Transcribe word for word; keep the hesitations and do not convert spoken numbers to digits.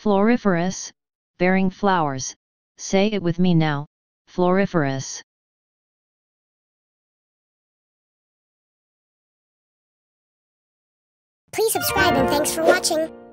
Floriferous, bearing flowers, say it with me now, floriferous. Please subscribe and thanks for watching.